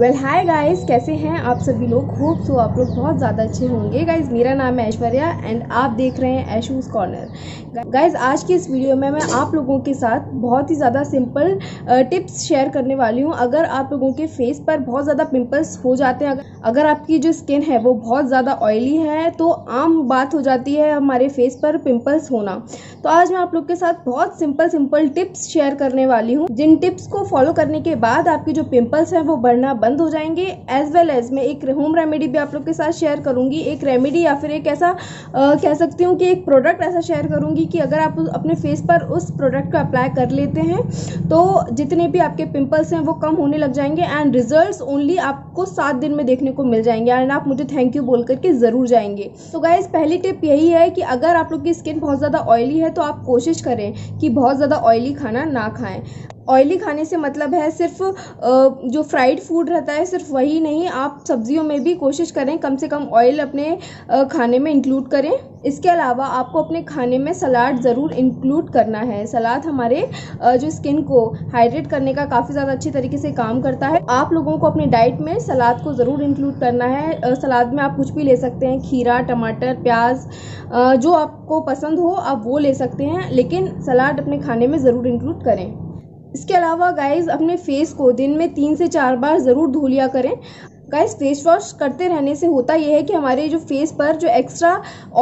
Well हाय guys, कैसे हैं आप सभी लोग। होप सो आप लोग बहुत ज़्यादा अच्छे होंगे। गाइज़ मेरा नाम है ऐश्वर्या एंड आप देख रहे हैं आशूज़ कॉर्नर। गाइज़ आज की इस वीडियो में मैं आप लोगों के साथ बहुत ही ज़्यादा सिंपल टिप्स शेयर करने वाली हूँ। अगर आप लोगों के फेस पर बहुत ज़्यादा पिंपल्स हो जाते हैं, अगर आपकी जो स्किन है वो बहुत ज़्यादा ऑयली है तो आम बात हो जाती है हमारे फेस पर पिंपल्स होना। तो आज मैं आप लोग के साथ बहुत सिंपल टिप्स शेयर करने वाली हूँ, जिन टिप्स को फॉलो करने के बाद आपके जो पिंपल्स हैं वो बढ़ना बंद हो जाएंगे। एज वेल एज मैं एक होम रेमेडी भी आप लोग के साथ शेयर करूंगी, एक रेमेडी या फिर एक ऐसा कह सकती हूँ कि एक प्रोडक्ट ऐसा शेयर करूंगी कि अगर आप अपने फेस पर उस प्रोडक्ट को अप्लाई कर लेते हैं तो जितने भी आपके पिंपल्स हैं वो कम होने लग जाएंगे एंड रिजल्ट्स ओनली आपको 7 दिन में देखने को मिल जाएंगे एंड आप मुझे थैंक यू बोल करके ज़रूर जाएंगे। तो गाइज पहली टिप यही है कि अगर आप लोग की स्किन बहुत ज़्यादा ऑयली है तो आप कोशिश करें कि बहुत ज़्यादा ऑयली खाना ना खाएं। ऑयली खाने से मतलब है सिर्फ जो फ्राइड फूड रहता है सिर्फ वही नहीं, आप सब्जियों में भी कोशिश करें कम से कम ऑयल अपने खाने में इंक्लूड करें। इसके अलावा आपको अपने खाने में सलाद ज़रूर इंक्लूड करना है। सलाद हमारे जो स्किन को हाइड्रेट करने का काफ़ी ज़्यादा अच्छी तरीके से काम करता है। आप लोगों को अपने डाइट में सलाद को ज़रूर इंक्लूड करना है। सलाद में आप कुछ भी ले सकते हैं, खीरा, टमाटर, प्याज, जो आपको पसंद हो आप वो ले सकते हैं, लेकिन सलाद अपने खाने में ज़रूर इंक्लूड करें। इसके अलावा गाइस अपने फेस को दिन में 3 से 4 बार ज़रूर धो लिया करें। गाइस फेस वॉश करते रहने से होता यह है कि हमारे जो फेस पर जो एक्स्ट्रा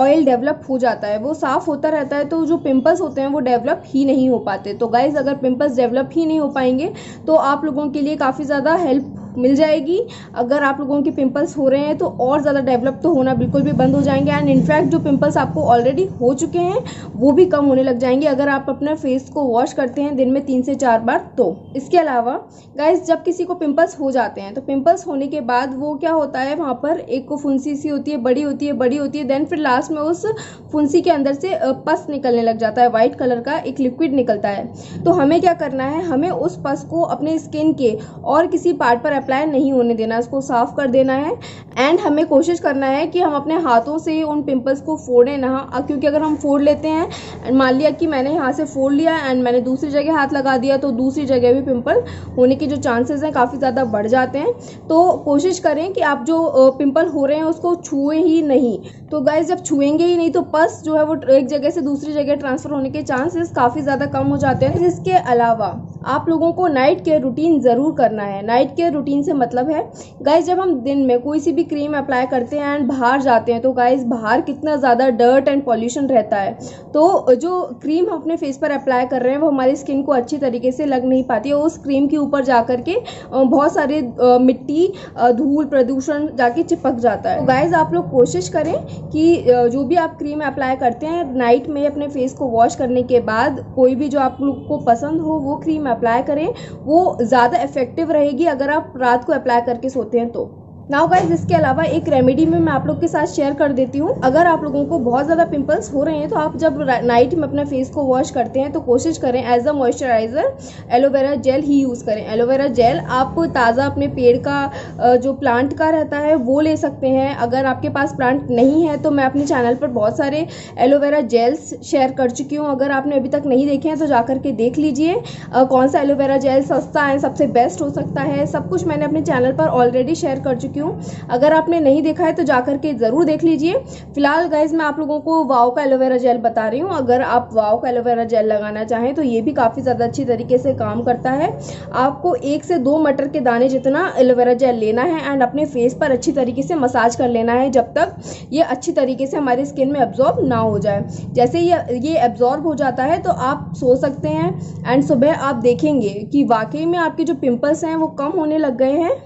ऑयल डेवलप हो जाता है वो साफ़ होता रहता है, तो जो पिंपल्स होते हैं वो डेवलप ही नहीं हो पाते। तो गाइस अगर पिंपल्स डेवलप ही नहीं हो पाएंगे तो आप लोगों के लिए काफ़ी ज़्यादा हेल्प मिल जाएगी। अगर आप लोगों के पिंपल्स हो रहे हैं तो और ज़्यादा डेवलप तो होना बिल्कुल भी बंद हो जाएंगे एंड इनफैक्ट जो पिंपल्स आपको ऑलरेडी हो चुके हैं वो भी कम होने लग जाएंगे अगर आप अपना फेस को वॉश करते हैं दिन में 3 से 4 बार। तो इसके अलावा गाइस जब किसी को पिंपल्स हो जाते हैं तो पिंपल्स होने के बाद वो क्या होता है, वहाँ पर एक फुंसी सी होती है, बड़ी होती है, देन फिर लास्ट में उस फुंसी के अंदर से पस निकलने लग जाता है, वाइट कलर का एक लिक्विड निकलता है। तो हमें क्या करना है, हमें उस पस को अपने स्किन के और किसी पार्ट पर अप्लाई नहीं होने देना, इसको साफ कर देना है एंड हमें कोशिश करना है कि हम अपने हाथों से उन पिंपल्स को फोड़ें ना, क्योंकि अगर हम फोड़ लेते हैं एंड मान लिया कि मैंने यहाँ से फोड़ लिया एंड मैंने दूसरी जगह हाथ लगा दिया तो दूसरी जगह भी पिंपल होने के जो चांसेस हैं काफ़ी ज़्यादा बढ़ जाते हैं। तो कोशिश करें कि आप जो पिंपल हो रहे हैं उसको छुएं ही नहीं। तो गाइस जब छुएंगे ही नहीं तो पस जो है वो एक जगह से दूसरी जगह ट्रांसफ़र होने के चांसेस काफ़ी ज़्यादा कम हो जाते हैं। इसके अलावा आप लोगों को नाइट केयर रूटीन ज़रूर करना है। नाइट केयर रूटीन से मतलब है गाइस जब हम दिन में कोई सी भी क्रीम अप्लाई करते हैं एंड बाहर जाते हैं तो गाइस बाहर कितना ज़्यादा डर्ट एंड पॉल्यूशन रहता है, तो जो क्रीम हम अपने फेस पर अप्लाई कर रहे हैं वो हमारी स्किन को अच्छी तरीके से लग नहीं पाती है। उस क्रीम के ऊपर जा करके बहुत सारे मिट्टी, धूल, प्रदूषण जाके चिपक जाता है। तो गाइस आप लोग कोशिश करें कि जो भी आप क्रीम अप्लाई करते हैं नाइट में अपने फेस को वॉश करने के बाद कोई भी जो आप लोग को पसंद हो वो क्रीम अप्लाई करें, वो ज़्यादा इफेक्टिव रहेगी अगर आप रात को अप्लाई करके सोते हैं तो। नाउ गाइज इसके अलावा एक रेमेडी में मैं आप लोग के साथ शेयर कर देती हूँ। अगर आप लोगों को बहुत ज़्यादा पिंपल्स हो रहे हैं तो आप जब नाइट में अपना फेस को वॉश करते हैं तो कोशिश करें as a moisturiser aloe vera gel ही यूज़ करें। एलोवेरा जेल आप ताज़ा अपने पेड़ का जो प्लांट का रहता है वो ले सकते हैं। अगर आपके पास प्लांट नहीं है तो मैं अपने चैनल पर बहुत सारे एलोवेरा जेल्स शेयर कर चुकी हूँ, अगर आपने अभी तक नहीं देखे हैं तो जा करके देख लीजिए कौन सा एलोवेरा जेल सस्ता है, सबसे बेस्ट हो सकता है। सब कुछ मैंने अपने चैनल पर ऑलरेडी शेयर कर चुकी हूँ, अगर आपने नहीं देखा है तो जाकर के जरूर देख लीजिए। फिलहाल गाइज मैं आप लोगों को वाओ का एलोवेरा जेल बता रही हूँ। अगर आप वाओ का एलोवेरा जेल लगाना चाहें तो ये भी काफ़ी ज़्यादा अच्छी तरीके से काम करता है। आपको 1 से 2 मटर के दाने जितना एलोवेरा जेल लेना है एंड अपने फेस पर अच्छी तरीके से मसाज कर लेना है जब तक ये अच्छी तरीके से हमारी स्किन में एब्जॉर्ब ना हो जाए। जैसे ये एब्जॉर्ब हो जाता है तो आप सो सकते हैं एंड सुबह आप देखेंगे कि वाकई में आपके जो पिंपल्स हैं वो कम होने लग गए हैं।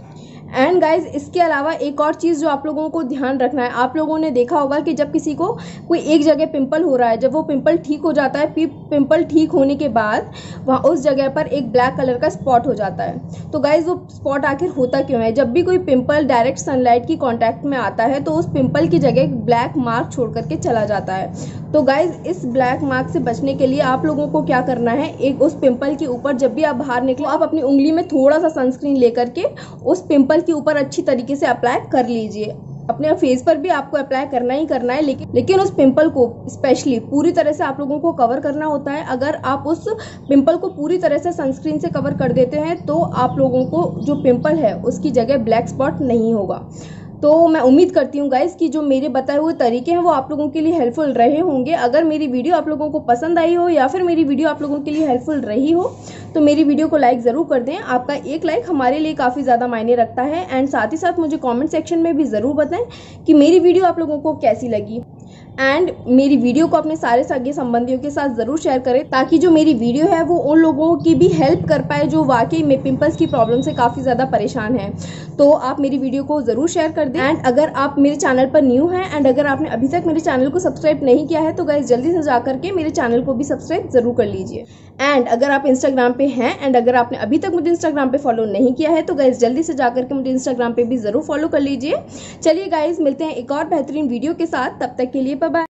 एंड गाइज इसके अलावा एक और चीज़ जो आप लोगों को ध्यान रखना है, आप लोगों ने देखा होगा कि जब किसी को कोई एक जगह पिंपल हो रहा है, जब वो पिंपल ठीक हो जाता है, पिंपल ठीक होने के बाद वहाँ उस जगह पर एक ब्लैक कलर का स्पॉट हो जाता है। तो गाइज वो स्पॉट आखिर होता क्यों है? जब भी कोई पिंपल डायरेक्ट सनलाइट की कॉन्टैक्ट में आता है तो उस पिंपल की जगह एक ब्लैक मार्क छोड़ करके चला जाता है। तो गाइज इस ब्लैक मार्क से बचने के लिए आप लोगों को क्या करना है, एक उस पिंपल के ऊपर जब भी आप बाहर निकलो आप अपनी उंगली में थोड़ा सा सनस्क्रीन लेकर के उस पिंपल के ऊपर अच्छी तरीके से अप्लाई कर लीजिए। अपने फेस पर भी आपको अप्लाई करना ही करना है, लेकिन उस पिंपल को स्पेशली पूरी तरह से आप लोगों को कवर करना होता है। अगर आप उस पिंपल को पूरी तरह से सनस्क्रीन से कवर कर देते हैं तो आप लोगों को जो पिंपल है उसकी जगह ब्लैक स्पॉट नहीं होगा। तो मैं उम्मीद करती हूँ गाइज़ कि जो मेरे बताए हुए तरीके हैं वो आप लोगों के लिए हेल्पफुल रहे होंगे। अगर मेरी वीडियो आप लोगों को पसंद आई हो या फिर मेरी वीडियो आप लोगों के लिए हेल्पफुल रही हो तो मेरी वीडियो को लाइक ज़रूर कर दें। आपका एक लाइक हमारे लिए काफ़ी ज़्यादा मायने रखता है। एंड साथ ही साथ मुझे कॉमेंट सेक्शन में भी ज़रूर बताएं कि मेरी वीडियो आप लोगों को कैसी लगी। एंड मेरी वीडियो को अपने सारे सगे संबंधियों के साथ ज़रूर शेयर करें ताकि जो मेरी वीडियो है वो उन लोगों की भी हेल्प कर पाए जो वाकई में पिंपल्स की प्रॉब्लम से काफ़ी ज़्यादा परेशान हैं। तो आप मेरी वीडियो को ज़रूर शेयर कर दें। एंड अगर आप मेरे चैनल पर न्यू हैं एंड अगर आपने अभी तक मेरे चैनल को सब्सक्राइब नहीं किया है तो गाइस जल्दी से जा करके मेरे चैनल को भी सब्सक्राइब ज़रूर कर लीजिए। एंड अगर आप इंस्टाग्राम पे हैं एंड अगर आपने अभी तक मुझे इंस्टाग्राम पे फॉलो नहीं किया है तो गाइस जल्दी से जाकर के मुझे इंस्टाग्राम पे भी ज़रूर फॉलो कर लीजिए। चलिए गाइस मिलते हैं एक और बेहतरीन वीडियो के साथ, तब तक के लिए बाय बाय।